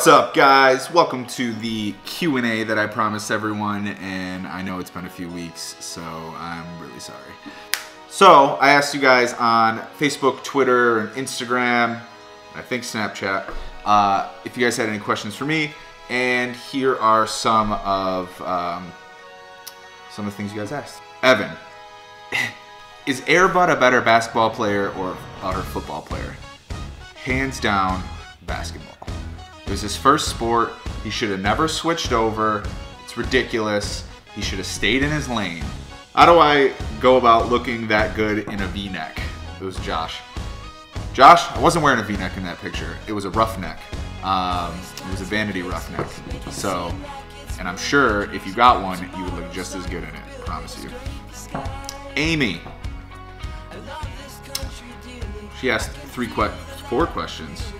What's up, guys? Welcome to the Q&A that I promised everyone, and I know it's been a few weeks, so I'm really sorry. So I asked you guys on Facebook, Twitter, and Instagram, I think Snapchat, if you guys had any questions for me, and here are some of the things you guys asked. Evan, is Airbud a better basketball player or a better football player? Hands down, basketball. It was his first sport. He should have never switched over. It's ridiculous. He should have stayed in his lane. How do I go about looking that good in a V-neck? It was Josh. Josh, I wasn't wearing a V-neck in that picture. It was a rough neck. It was a vanity rough neck. So, and I'm sure if you got one, you would look just as good in it. I promise you. Amy. She asked five questions.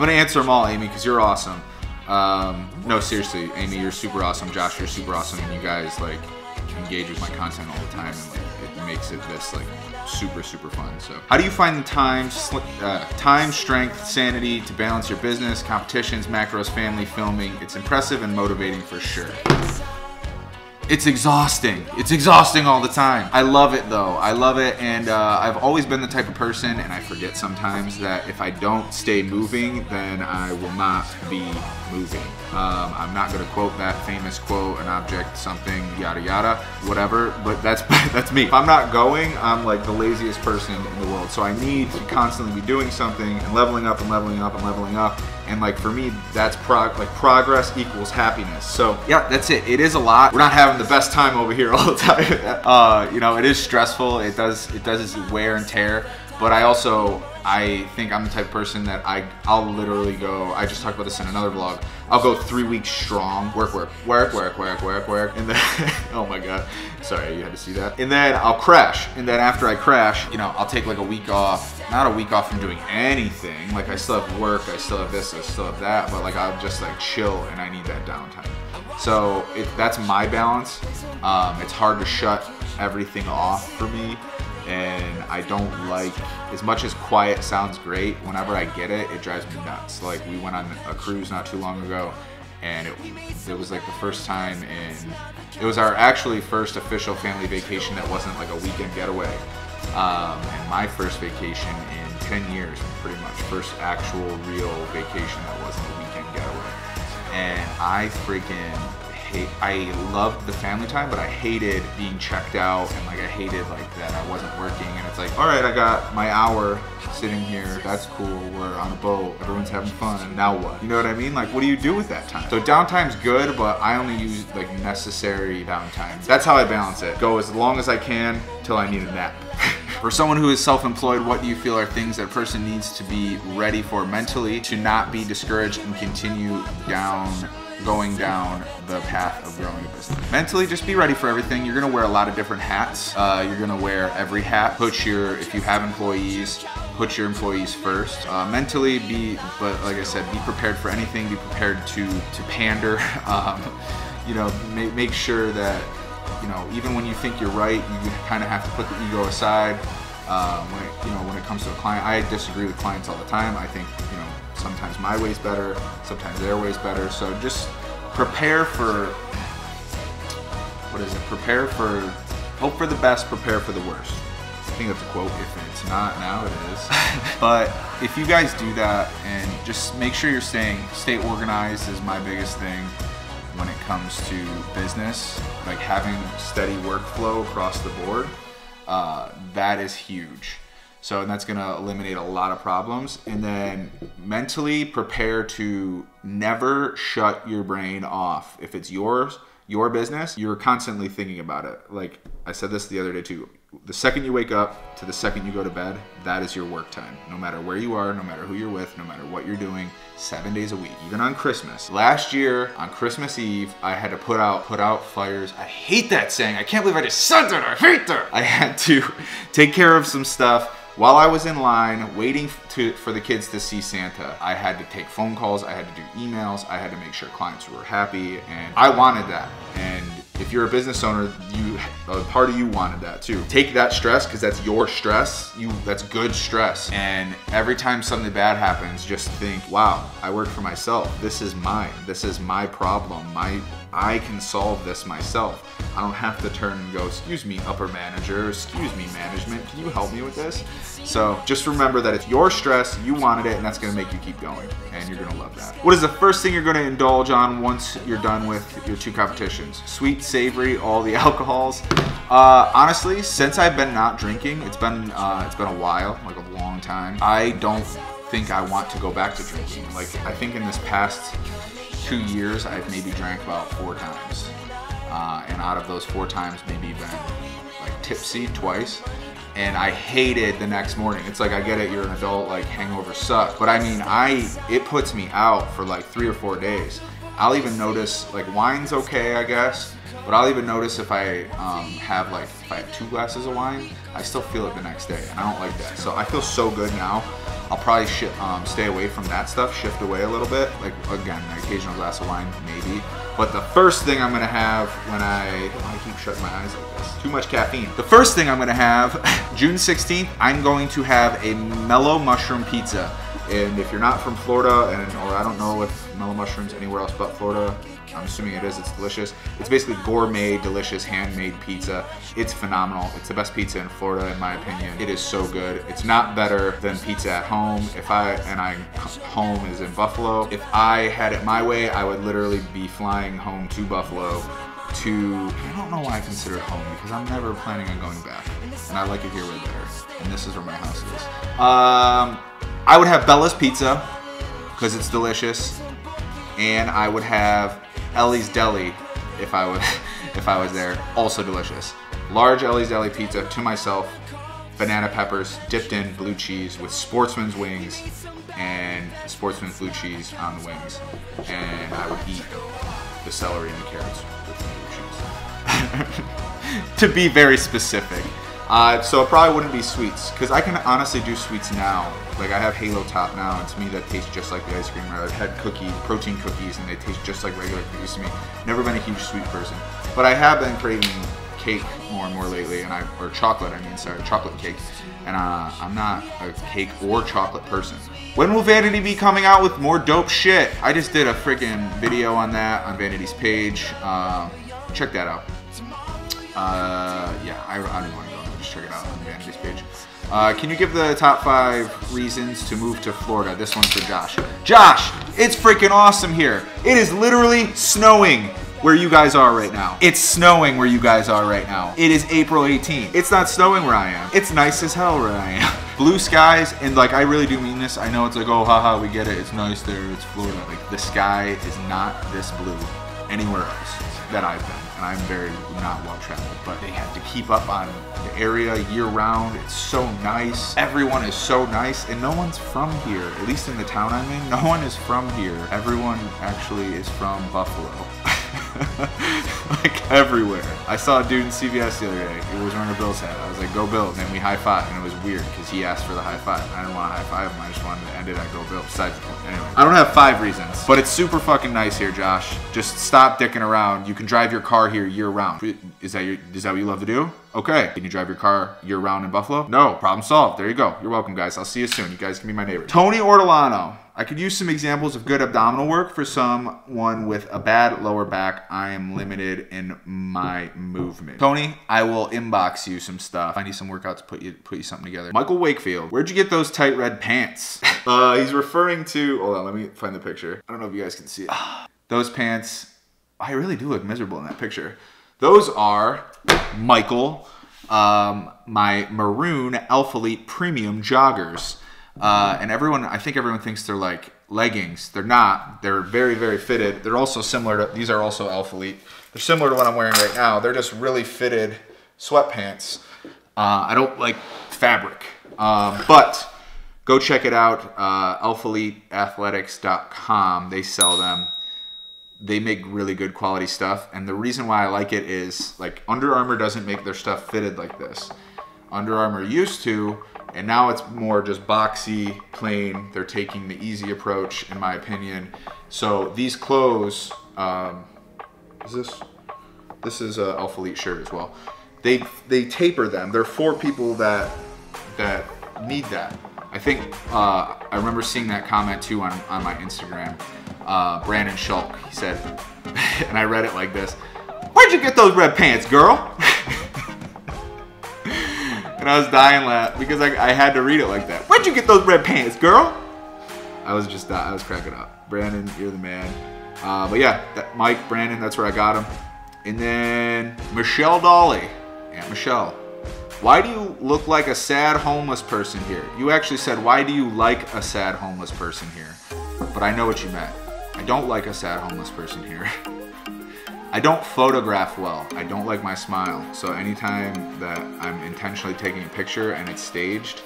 I'm gonna answer them all, Amy, because you're awesome. No, seriously, Amy, you're super awesome. Josh, you're super awesome, and you guys like engage with my content all the time, and like, it makes it this like super fun. So, how do you find the time, strength, sanity to balance your business, competitions, macros, family, filming? It's impressive and motivating for sure. It's exhausting. It's exhausting all the time. I love it though. I love it, and I've always been the type of person, and I forget sometimes, that if I don't stay moving, then I will not be moving. I'm not gonna quote that famous quote, an object, something, yada yada, whatever, but that's me. If I'm not going, I'm like the laziest person in the world. So I need to constantly be doing something and leveling up and leveling up and leveling up. And like for me, that's progress equals happiness. So yeah, that's it. It is a lot. We're not having the best time over here all the time. You know, it is stressful. It does wear and tear. But I think I'm the type of person that I'll literally go. I just talked about this in another vlog. I'll go 3 weeks strong. Work, and then oh my god, sorry you had to see that. And then I'll crash. And then after I crash, you know, I'll take like a week off. Not a week off from doing anything. Like I still have work. I still have this. I still have that. But like I'll just like chill, and I need that downtime. So that's my balance. It's hard to shut everything off for me. And I don't like, as much as quiet sounds great, whenever I get it, it drives me nuts. Like we went on a cruise not too long ago, and it was like the first time, and it was our actually first official family vacation that wasn't like a weekend getaway. And my first vacation in 10 years, pretty much, first actual real vacation that wasn't a weekend getaway. And I freaking, I loved the family time, but I hated being checked out, and like I hated like that I wasn't working, and it's like, all right, I got my hour sitting here, that's cool, we're on a boat, everyone's having fun, and now what? You know what I mean? Like, what do you do with that time? So downtime's good, but I only use like necessary downtime. That's how I balance it. Go as long as I can till I need a nap. For someone who is self-employed, what do you feel are things that a person needs to be ready for mentally to not be discouraged and continue going down the path of growing a business? Mentally, just be ready for everything. You're gonna wear a lot of different hats. You're gonna wear every hat. If you have employees, put your employees first. Mentally, but like I said, be prepared for anything. Be prepared to pander. You know, make sure that, you know, even when you think you're right, you kind of have to put the ego aside. When it comes to a client, I disagree with clients all the time. I think, you know, sometimes my way's better, sometimes their way's better. So just prepare for, hope for the best, prepare for the worst. I think that's a quote. If it's not, now it is. But if you guys do that, and just make sure you're stay organized is my biggest thing when it comes to business. Like having steady workflow across the board, that is huge. So, and that's gonna eliminate a lot of problems. And then mentally prepare to never shut your brain off. If it's yours, your business, you're constantly thinking about it. Like I said this the other day too, the second you wake up to the second you go to bed, that is your work time. No matter where you are, no matter who you're with, no matter what you're doing, 7 days a week, even on Christmas. Last year on Christmas Eve, I had to put out fires. I hate that saying. I can't believe I just said that. I hate that. I had to take care of some stuff. While I was in line waiting for the kids to see Santa, I had to take phone calls, I had to do emails, I had to make sure clients were happy, and I wanted that. And If you're a business owner, part of you wanted that too. Take that stress, because that's your stress. That's good stress. And every time something bad happens, just think, wow, I work for myself. This is mine. This is my problem. I can solve this myself. I don't have to turn and go, excuse me, upper manager, excuse me, management, can you help me with this? So just remember that it's your stress, you wanted it, and that's gonna make you keep going, and you're gonna love that. What is the first thing you're gonna indulge on once you're done with your two competitions? Sweet, savory, all the alcohols. Honestly, since I've been not drinking, it's been a while, like a long time, I don't think I want to go back to drinking. Like, I think in this past 2 years, I've maybe drank about 4 times. And out of those 4 times, maybe been like tipsy twice. And I hated the next morning. It's like, I get it, you're an adult, like hangover sucks. But I mean, it puts me out for like 3 or 4 days. I'll even notice, like wine's okay, I guess. But I'll even notice if I have 2 glasses of wine, I still feel it the next day, and I don't like that. So I feel so good now. I'll probably stay away from that stuff, shift away a little bit. Like, again, an occasional glass of wine, maybe. But the first thing I'm gonna have when I keep shutting my eyes like this, too much caffeine. The first thing I'm gonna have, June 16th, I'm going to have a Mellow Mushroom Pizza. And if you're not from Florida, or I don't know if Mellow Mushroom's anywhere else but Florida, I'm assuming it is, it's delicious. It's basically gourmet, delicious, handmade pizza. It's phenomenal. It's the best pizza in Florida, in my opinion. It is so good. It's not better than pizza at home. Home is in Buffalo. If I had it my way, I would literally be flying home to Buffalo I don't know why I consider it home, because I'm never planning on going back. And I like it here way better. And this is where my house is. I would have Bella's Pizza, because it's delicious. And I would have Ellie's Deli if I was there, also delicious. Large Ellie's Deli pizza to myself, banana peppers dipped in blue cheese with sportsman's wings, and sportsman's blue cheese on the wings. And I would eat the celery and the carrots with blue cheese. To be very specific. So it probably wouldn't be sweets, because I can honestly do sweets now. Like, I have Halo Top now, and to me that tastes just like the ice cream. I've had protein cookies, and they taste just like regular cookies to me. Never been a huge sweet person. But I have been craving cake more and more lately, or chocolate, chocolate cake. And I'm not a cake or chocolate person. When will Vanity be coming out with more dope shit? I just did a freaking video on that on Vanity's page. Check that out. Yeah, I don't want to go. Just check it out on the Vanity's page. Can you give the top 5 reasons to move to Florida? This one's for Josh. Josh, it's freaking awesome here. It is literally snowing where you guys are right now. It's snowing where you guys are right now. It is April 18th. It's not snowing where I am. It's nice as hell where I am. Blue skies, and like, I really do mean this. I know it's like, oh, haha, we get it. It's nice there, it's Florida. Like, the sky is not this blue anywhere else that I've been. And I'm very not well traveled, but they have to keep up on the area year round. It's so nice. Everyone is so nice, and no one's from here. At least in the town I'm in, no one is from here. Everyone actually is from Buffalo. Like, everywhere. I saw a dude in CVS the other day. He was wearing a Bills hat. I was like, go Bills, and we high-fived, and it was weird because he asked for the high-five. I didn't want to high-five him. I just wanted to end it at go Bills. Besides, anyway. I don't have 5 reasons, but it's super fucking nice here, Josh. Just stop dicking around. You can drive your car here year-round. Is that what you love to do? Okay. Can you drive your car year-round in Buffalo? No. Problem solved. There you go. You're welcome, guys. I'll see you soon. You guys can be my neighbor. Tony Ortolano. I could use some examples of good abdominal work for someone with a bad lower back. I am limited in my movement. Tony, I will inbox you some stuff. I need some workouts to put you something together. Michael Wakefield, where'd you get those tight red pants? He's referring to, hold on, let me find the picture. I don't know if you guys can see it. Those pants, I really do look miserable in that picture. Those are, Michael, my maroon Alphalete premium joggers. And I think everyone thinks they're like leggings. They're not. They're very, very fitted. They're also similar to, these are also Alphalete. They're similar to what I'm wearing right now. They're just really fitted sweatpants. I don't like fabric, but go check it out. AlphaliteAthletics.com. They sell them. They make really good quality stuff. And the reason why I like it is, like, Under Armour doesn't make their stuff fitted like this. Under Armour used to, and now it's more just boxy, plain. They're taking the easy approach, in my opinion. So these clothes, This is an Alphalete shirt as well. They taper them. They're for people that need that. I think I remember seeing that comment too on my Instagram. Brandon Schulk, he said, and I read it like this: "Where'd you get those red pants, girl?" And I was dying laugh because I had to read it like that. "Where'd you get those red pants, girl?" I was cracking up. Brandon, you're the man. But yeah, Mike, Brandon, that's where I got him. And then Michelle Dolly. Aunt Michelle. "Why do you look like a sad homeless person here?" You actually said, "Why do you like a sad homeless person here?" But I know what you meant. I don't like a sad homeless person here. I don't photograph well. I don't like my smile. So anytime that I'm intentionally taking a picture and it's staged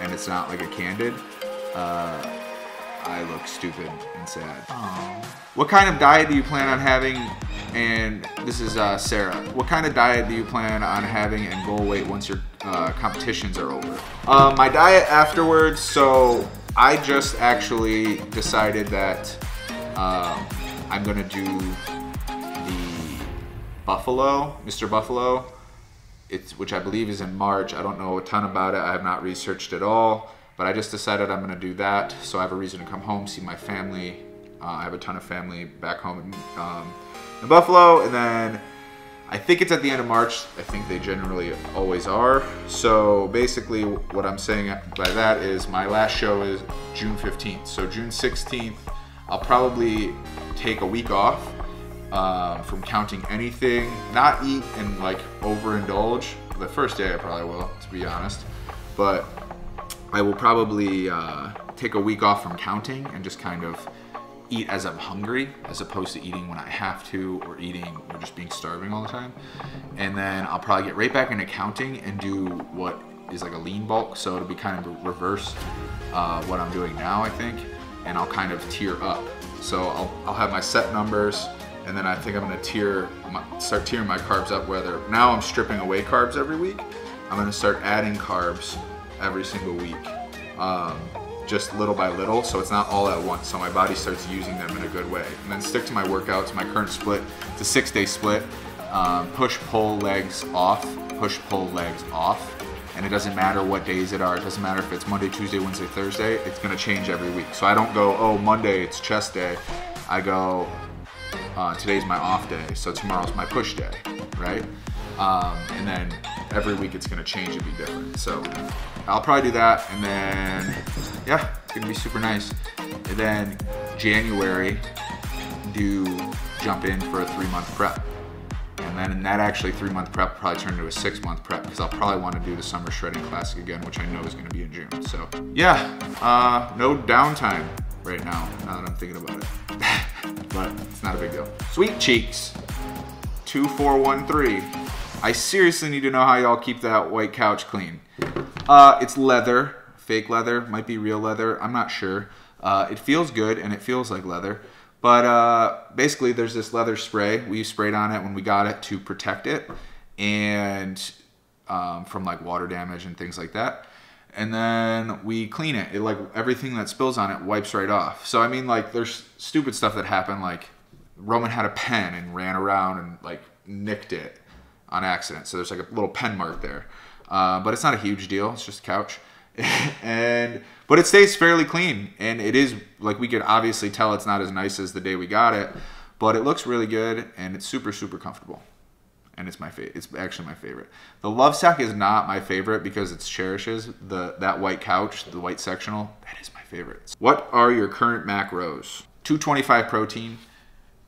and it's not like a candid, I look stupid and sad. Aww. "What kind of diet do you plan on having?" And this is Sarah. "What kind of diet do you plan on having and goal weight once your competitions are over?" My diet afterwards, so I just actually decided that I'm gonna do the Buffalo, Mr. Buffalo, which I believe is in March. I don't know a ton about it. I have not researched at all. But I just decided I'm gonna do that, so I have a reason to come home, see my family. I have a ton of family back home in Buffalo, and then I think it's at the end of March. I think they generally always are. So basically what I'm saying by that is my last show is June 15th. So June 16th, I'll probably take a week off from counting anything, not eat and like overindulge. The first day I probably will, to be honest, but I will probably take a week off from counting and just kind of eat as I'm hungry, as opposed to eating when I have to, or eating or just being starving all the time. And then I'll probably get right back into counting and do what is like a lean bulk. So it'll be kind of reverse what I'm doing now, I think. And I'll kind of tier up. So I'll have my set numbers, and then I think I'm gonna start tiering my carbs up. Whether now I'm stripping away carbs every week, I'm gonna start adding carbs every single week, just little by little, so it's not all at once, so my body starts using them in a good way. And then stick to my workouts, my current split, it's a 6-day split, push, pull, legs off, push, pull, legs off, and it doesn't matter what days it are, it doesn't matter if it's Monday, Tuesday, Wednesday, Thursday, it's gonna change every week. So I don't go, oh, Monday it's chest day, I go, today's my off day, so tomorrow's my push day, right? And then every week it's gonna change and be different. So I'll probably do that, and then, yeah, it's gonna be super nice. And then January, jump in for a 3-month prep. And then in that actually 3-month prep probably turn into a 6-month prep, because I'll probably wanna do the Summer Shredding Classic again, which I know is gonna be in June. So yeah, no downtime right now that I'm thinking about it. But it's not a big deal. Sweet Cheeks, 2413. I seriously need to know how y'all keep that white couch clean. It's leather, fake leather, might be real leather, I'm not sure. It feels good and it feels like leather, but basically there's this leather spray. We sprayed on it when we got it to protect it and from like water damage and things like that. And then we clean it. It like everything that spills on it wipes right off. So I mean, like, there's stupid stuff that happened. Like Roman had a pen and ran around and like nicked it on accident. So there's like a little pen mark there. But it's not a huge deal, it's just a couch. But it stays fairly clean, and it is, like, we could obviously tell it's not as nice as the day we got it, but it looks really good and it's super, super comfortable. And it's it's actually my favorite. The Love Sack is not my favorite because it cherishes that white couch, the white sectional, that is my favorite. What are your current macros? 225 protein,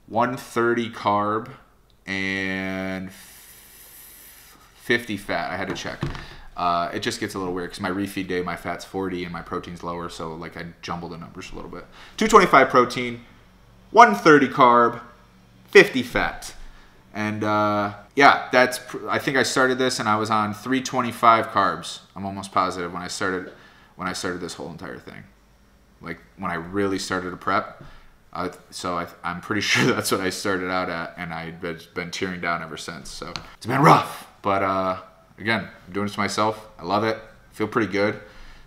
130 carb, and 50 fat. I had to check. It just gets a little weird because my refeed day, my fat's 40 and my protein's lower, so like I jumble the numbers a little bit. 225 protein, 130 carb, 50 fat, and yeah, that's. I think I started this and I was on 325 carbs. I'm almost positive when I started this whole entire thing, like when I really started a prep. So I'm pretty sure that's what I started out at, and I've been tearing down ever since. So it's been rough. But again, I'm doing it to myself. I love it. I feel pretty good.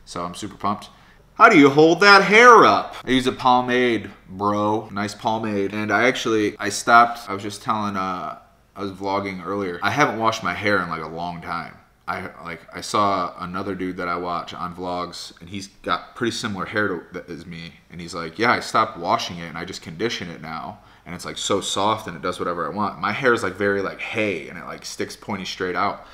So I'm super pumped. How do you hold that hair up? I use a pomade, bro. Nice pomade. And I stopped. I was just telling I was vlogging earlier. I haven't washed my hair in like a long time. I saw another dude that I watch on vlogs, and he's got pretty similar hair as me, and he's like, yeah, I stopped washing it and I just condition it now, and it's like so soft and it does whatever I want. My hair is like very like hay, and it like sticks pointy straight out.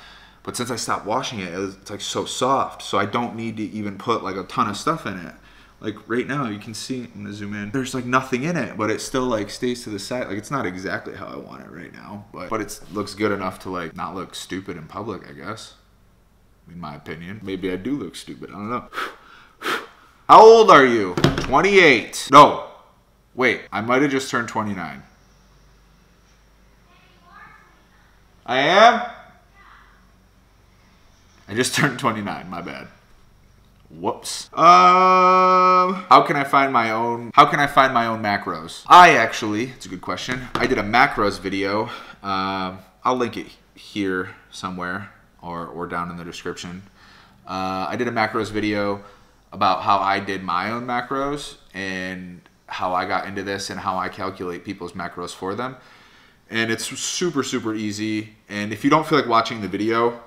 But since I stopped washing it, it's like so soft, so I don't need to even put like a ton of stuff in it. Like right now, you can see, I'm gonna zoom in, there's like nothing in it, but it still like stays to the side. Like it's not exactly how I want it right now, but it looks good enough to like not look stupid in public, I guess. In my opinion. Maybe I do look stupid, I don't know. How old are you? 28. No, wait, I might have just turned 29. I am? I just turned 29, my bad. Whoops. How can I find my own macros? It's a good question. I did a macros video. I'll link it here somewhere or down in the description. I did a macros video about how I did my own macros and how I got into this and how I calculate people's macros for them. And it's super, super easy. And if you don't feel like watching the video,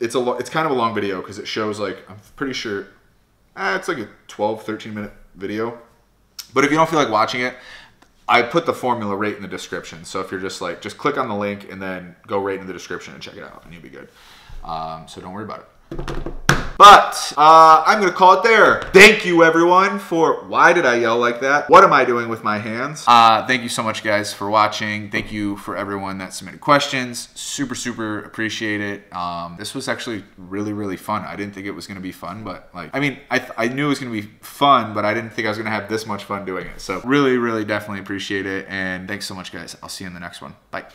it's kind of a long video because it shows like, I'm pretty sure, it's like a 12, 13-minute video. But if you don't feel like watching it, I put the formula right in the description. So if you're just like, just click on the link and then go right into the description and check it out and you'll be good. So don't worry about it. But I'm gonna call it there. Thank you everyone for, why did I yell like that? What am I doing with my hands? Thank you so much guys for watching. Thank you for everyone that submitted questions. Super, super appreciate it. This was actually really, really fun. I didn't think it was gonna be fun, but like, I mean, I knew it was gonna be fun, but I didn't think I was gonna have this much fun doing it. So really, really definitely appreciate it. And thanks so much guys. I'll see you in the next one. Bye.